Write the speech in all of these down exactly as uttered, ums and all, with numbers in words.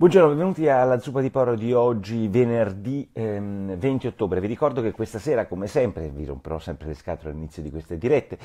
Buongiorno, benvenuti alla Zuppa di Poro di oggi, venerdì ehm, venti ottobre. Vi ricordo che questa sera, come sempre, vi romperò sempre le scatole all'inizio di queste dirette,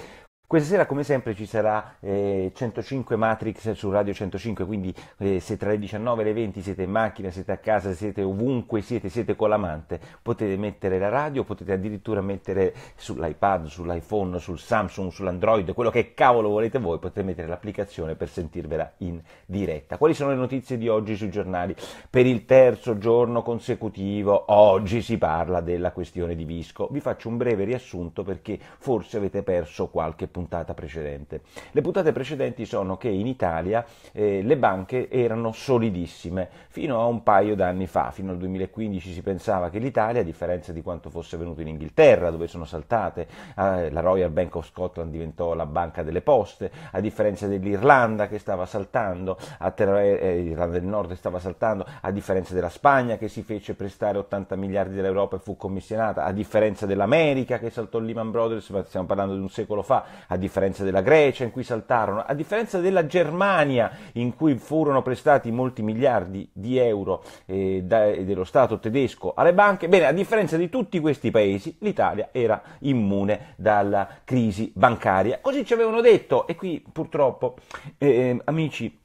questa sera come sempre ci sarà eh, centocinque Matrix su Radio centocinque, quindi eh, se tra le diciannove e le venti siete in macchina, siete a casa, siete ovunque siete, siete con l'amante, potete mettere la radio, potete addirittura mettere sull'iPad, sull'iPhone, sul Samsung, sull'Android, quello che cavolo volete voi, potete mettere l'applicazione per sentirvela in diretta. Quali sono le notizie di oggi sui giornali? Per il terzo giorno consecutivo oggi si parla della questione di Visco. Vi faccio un breve riassunto perché forse avete perso qualche puntata precedente. Le puntate precedenti sono che in Italia eh, le banche erano solidissime fino a un paio d'anni fa, fino al duemilaquindici si pensava che l'Italia, a differenza di quanto fosse avvenuto in Inghilterra dove sono saltate, eh, la Royal Bank of Scotland diventò la banca delle poste, a differenza dell'Irlanda che stava saltando, a terra, eh, l'Irlanda del Nord stava saltando, a differenza della Spagna che si fece prestare ottanta miliardi dell'Europa e fu commissionata, a differenza dell'America che saltò Lehman Brothers, ma stiamo parlando di un secolo fa, a differenza della Grecia in cui saltarono, a differenza della Germania in cui furono prestati molti miliardi di euro eh, da, dello Stato tedesco alle banche. Bene, a differenza di tutti questi paesi l'Italia era immune dalla crisi bancaria, così ci avevano detto. E qui purtroppo eh, amici,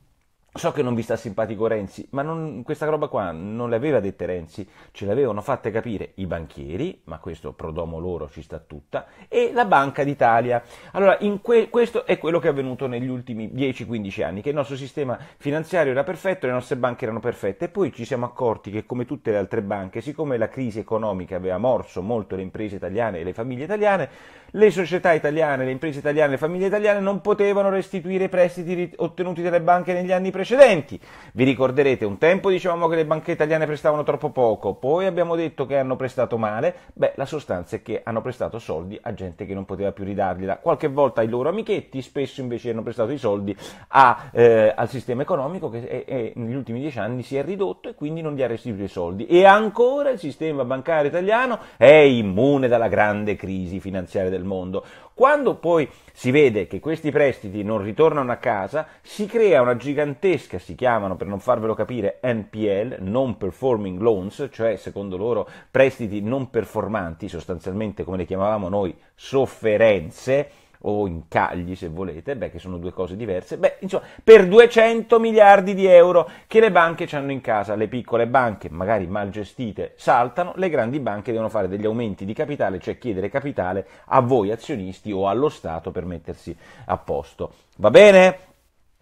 so che non vi sta simpatico Renzi, ma non, questa roba qua non le aveva dette Renzi, ce l'avevano fatte capire i banchieri, ma questo prodomo loro ci sta tutta, e la Banca d'Italia. Allora, in que, questo è quello che è avvenuto negli ultimi dieci quindici anni, che il nostro sistema finanziario era perfetto, le nostre banche erano perfette, e poi ci siamo accorti che, come tutte le altre banche, siccome la crisi economica aveva morso molto le imprese italiane e le famiglie italiane, le società italiane, le imprese italiane e le famiglie italiane non potevano restituire i prestiti ottenuti dalle banche negli anni precedenti. precedenti. Vi ricorderete, un tempo dicevamo che le banche italiane prestavano troppo poco, poi abbiamo detto che hanno prestato male. Beh, la sostanza è che hanno prestato soldi a gente che non poteva più ridargliela, qualche volta ai loro amichetti, spesso invece hanno prestato i soldi a, eh, al sistema economico che è, è, negli ultimi dieci anni si è ridotto e quindi non gli ha restituito i soldi. E ancora il sistema bancario italiano è immune dalla grande crisi finanziaria del mondo. Quando poi si vede che questi prestiti non ritornano a casa, si crea una gigantesca, si chiamano, per non farvelo capire, N P L, Non Performing Loans, cioè secondo loro prestiti non performanti, sostanzialmente come le chiamavamo noi sofferenze, o incagli se volete, beh, che sono due cose diverse, beh, insomma, per duecento miliardi di euro che le banche hanno in casa. Le piccole banche, magari mal gestite, saltano, le grandi banche devono fare degli aumenti di capitale, cioè chiedere capitale a voi azionisti o allo Stato per mettersi a posto. Va bene?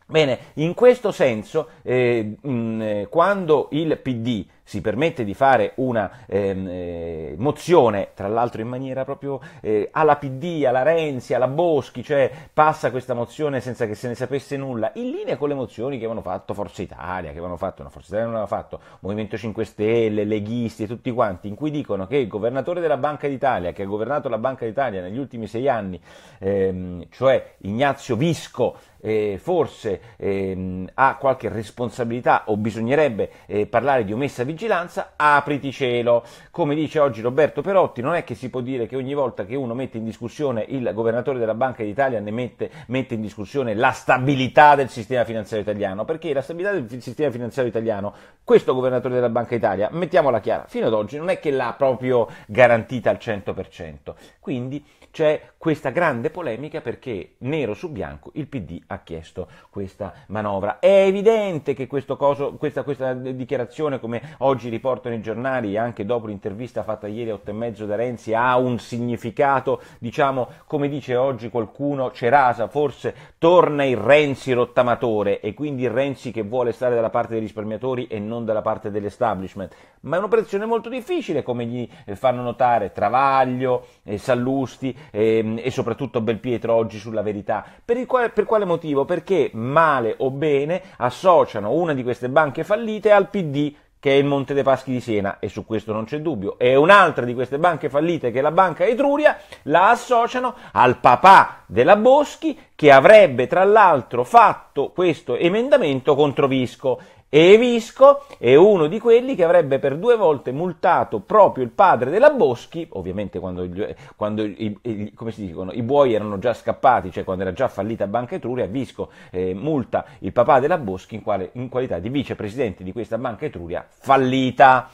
Bene, in questo senso, eh, mh, quando il P D si permette di fare una ehm, mozione, tra l'altro in maniera proprio eh, alla P D, alla Renzi, alla Boschi, cioè passa questa mozione senza che se ne sapesse nulla, in linea con le mozioni che avevano fatto Forza Italia, che avevano fatto, no, Forza Italia non aveva fatto, Movimento cinque Stelle, Leghisti e tutti quanti, in cui dicono che il governatore della Banca d'Italia, che ha governato la Banca d'Italia negli ultimi sei anni, ehm, cioè Ignazio Visco, eh, forse ehm, ha qualche responsabilità o bisognerebbe eh, parlare di omessa vigilanza. Vigilanza, apriti cielo. Come dice oggi Roberto Perotti, non è che si può dire che ogni volta che uno mette in discussione il governatore della Banca d'Italia ne mette, mette in discussione la stabilità del sistema finanziario italiano, perché la stabilità del sistema finanziario italiano, questo governatore della Banca d'Italia, mettiamola chiara, fino ad oggi non è che l'ha proprio garantita al cento per cento. Quindi c'è questa grande polemica perché nero su bianco il P D ha chiesto questa manovra. È evidente che questo coso, questa, questa dichiarazione, come oggi riportano i giornali, anche dopo l'intervista fatta ieri a otto e mezzo da Renzi, ha un significato, diciamo, come dice oggi qualcuno, Cerasa, forse torna il Renzi rottamatore, e quindi il Renzi che vuole stare dalla parte dei risparmiatori e non dalla parte dell'establishment. Ma è un'operazione molto difficile, come gli fanno notare Travaglio, eh, Sallusti eh, e soprattutto Belpietro oggi sulla Verità. Per, il quale, per quale motivo? Perché male o bene associano una di queste banche fallite al P D, che è il Monte dei Paschi di Siena, e su questo non c'è dubbio, e un'altra di queste banche fallite, che è la Banca Etruria, la associano al papà della Boschi, che avrebbe tra l'altro fatto questo emendamento contro Visco, e Visco è uno di quelli che avrebbe per due volte multato proprio il padre della Boschi, ovviamente quando, quando i, i, come si dicono, i buoi erano già scappati, cioè quando era già fallita Banca Etruria. Visco eh, multa il papà della Boschi in, quale, in qualità di vicepresidente di questa Banca Etruria fallita.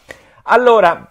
Allora,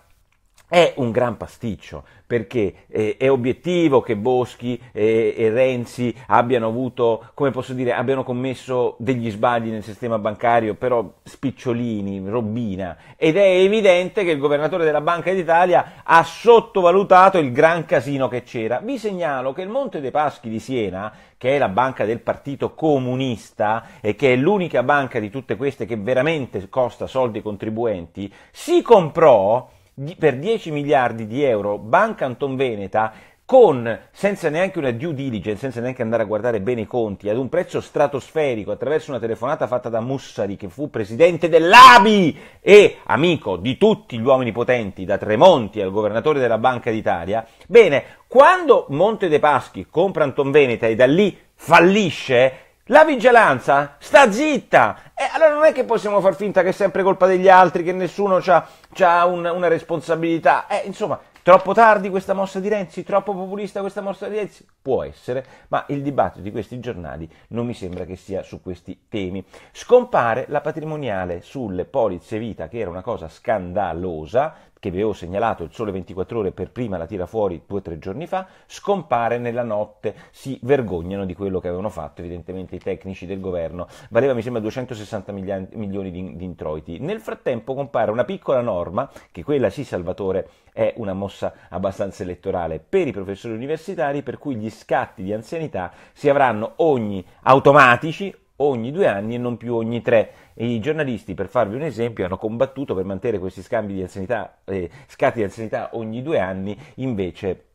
è un gran pasticcio, perché eh, è obiettivo che Boschi e, e Renzi abbiano avuto, come posso dire, abbiano commesso degli sbagli nel sistema bancario, però spicciolini, robina, ed è evidente che il governatore della Banca d'Italia ha sottovalutato il gran casino che c'era. Vi segnalo che il Monte dei Paschi di Siena, che è la banca del Partito Comunista e che è l'unica banca di tutte queste che veramente costa soldi ai contribuenti, si comprò per dieci miliardi di euro Banca Antonveneta, con, senza neanche una due diligence, senza neanche andare a guardare bene i conti, ad un prezzo stratosferico, attraverso una telefonata fatta da Mussari, che fu presidente dell'A B I e amico di tutti gli uomini potenti, da Tremonti al governatore della Banca d'Italia. Bene, quando Monte dei Paschi compra Antonveneta e da lì fallisce, la vigilanza sta zitta. Eh, allora non è che possiamo far finta che è sempre colpa degli altri, che nessuno c'ha, c'ha un, una responsabilità. Eh, insomma, troppo tardi questa mossa di Renzi, troppo populista questa mossa di Renzi? Può essere, ma il dibattito di questi giornali non mi sembra che sia su questi temi. Scompare la patrimoniale sulle polizze vita, che era una cosa scandalosa, che vi avevo segnalato, il Sole ventiquattro Ore per prima la tira fuori due o tre giorni fa, scompare nella notte. Si vergognano di quello che avevano fatto, evidentemente, i tecnici del governo. Valeva, mi sembra, duecentosessanta milioni di, di introiti. Nel frattempo compare una piccola norma, che quella sì, Salvatore, è una mossa abbastanza elettorale, per i professori universitari, per cui gli scatti di anzianità si avranno ogni automatici, ogni due anni e non più ogni tre. E i giornalisti, per farvi un esempio, hanno combattuto per mantenere questi scambi di anzianità, eh, scatti di anzianità ogni due anni, invece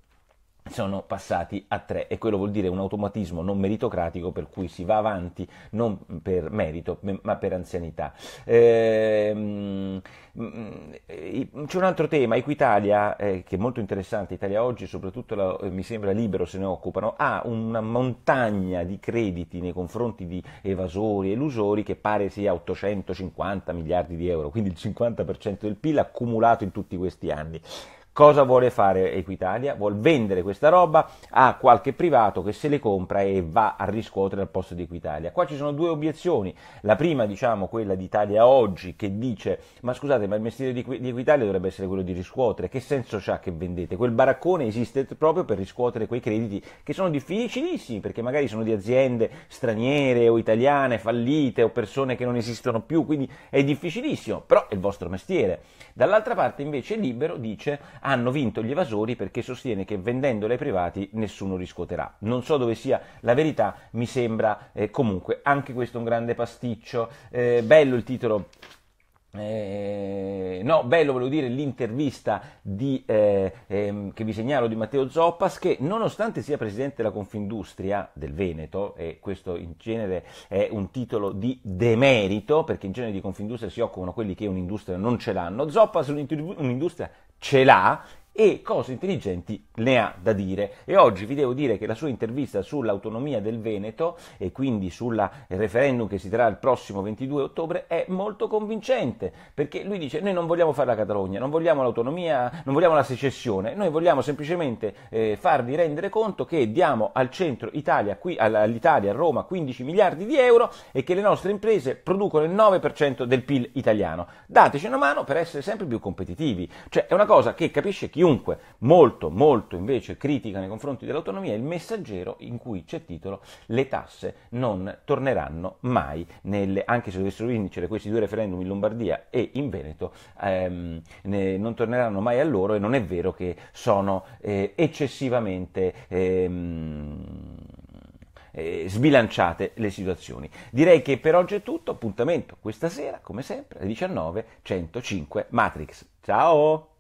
sono passati a tre, e quello vuol dire un automatismo non meritocratico, per cui si va avanti non per merito ma per anzianità. Ehm, c'è un altro tema, Equitalia, eh, che è molto interessante. Italia Oggi, soprattutto la, eh, mi sembra Libero se ne occupano, ha una montagna di crediti nei confronti di evasori e elusori che pare sia ottocentocinquanta miliardi di euro, quindi il cinquanta per cento del P I L accumulato in tutti questi anni. Cosa vuole fare Equitalia? Vuol vendere questa roba a qualche privato che se le compra e va a riscuotere al posto di Equitalia. Qua ci sono due obiezioni. La prima, diciamo, quella di Italia Oggi, che dice: ma scusate, ma il mestiere di Equitalia dovrebbe essere quello di riscuotere, che senso c'ha che vendete? Quel baraccone esiste proprio per riscuotere quei crediti che sono difficilissimi, perché magari sono di aziende straniere o italiane fallite o persone che non esistono più, quindi è difficilissimo, però è il vostro mestiere. Dall'altra parte invece Libero dice: hanno vinto gli evasori, perché sostiene che vendendole ai privati nessuno riscuoterà. Non so dove sia la verità, mi sembra eh, comunque anche questo un grande pasticcio. Eh, bello il titolo, eh, no, bello volevo dire l'intervista di, eh, eh, che vi segnalo, di Matteo Zoppas, che nonostante sia presidente della Confindustria del Veneto, e questo in genere è un titolo di demerito, perché in genere di Confindustria si occupano quelli che un'industria non ce l'hanno, Zoppas un'industria ce l'ha e cose intelligenti ne ha da dire. E oggi vi devo dire che la sua intervista sull'autonomia del Veneto, e quindi sul referendum che si terrà il prossimo ventidue ottobre, è molto convincente, perché lui dice: noi non vogliamo fare la Catalogna, non vogliamo l'autonomia, non vogliamo la secessione, noi vogliamo semplicemente eh, farvi rendere conto che diamo al centro Italia, qui all'Italia, a Roma, quindici miliardi di euro, e che le nostre imprese producono il nove per cento del P I L italiano. Dateci una mano per essere sempre più competitivi. Cioè, è una cosa che capisce chiunque. Dunque, molto, molto invece critica nei confronti dell'autonomia il Messaggero, in cui c'è titolo: le tasse non torneranno mai, nelle, anche se dovessero vincere questi due referendum in Lombardia e in Veneto, ehm, ne, non torneranno mai a loro, e non è vero che sono eh, eccessivamente... Ehm, Eh, sbilanciate le situazioni. Direi che per oggi è tutto. Appuntamento questa sera, come sempre, alle diciannove, centocinque Matrix. Ciao!